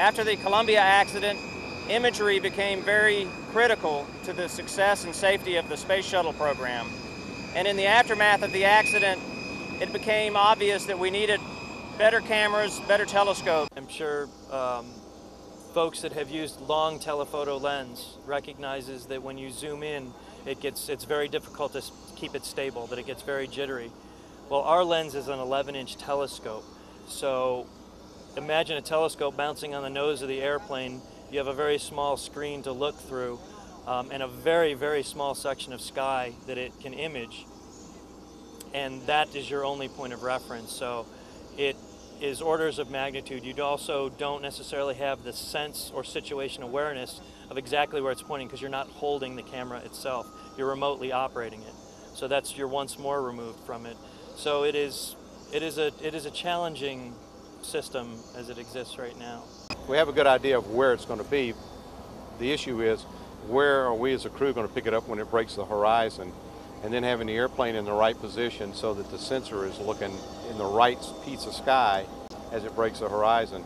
After the Columbia accident, imagery became very critical to the success and safety of the space shuttle program. And in the aftermath of the accident, it became obvious that we needed better cameras, better telescopes. I'm sure folks that have used long telephoto lens recognizes that when you zoom in, it's very difficult to keep it stable, that it gets very jittery. Well, our lens is an 11-inch telescope, so imagine a telescope bouncing on the nose of the airplane. You have a very small screen to look through and a very, very small section of sky that it can image, and that is your only point of reference. So it is orders of magnitude. You also don't necessarily have the sense or situation awareness of exactly where it's pointing because you're not holding the camera itself. You're remotely operating it. So that's, you're once more removed from it. So it is a challenging system as it exists right now. We have a good idea of where it's going to be. The issue is, where are we as a crew going to pick it up when it breaks the horizon? And then having the airplane in the right position so that the sensor is looking in the right piece of sky as it breaks the horizon.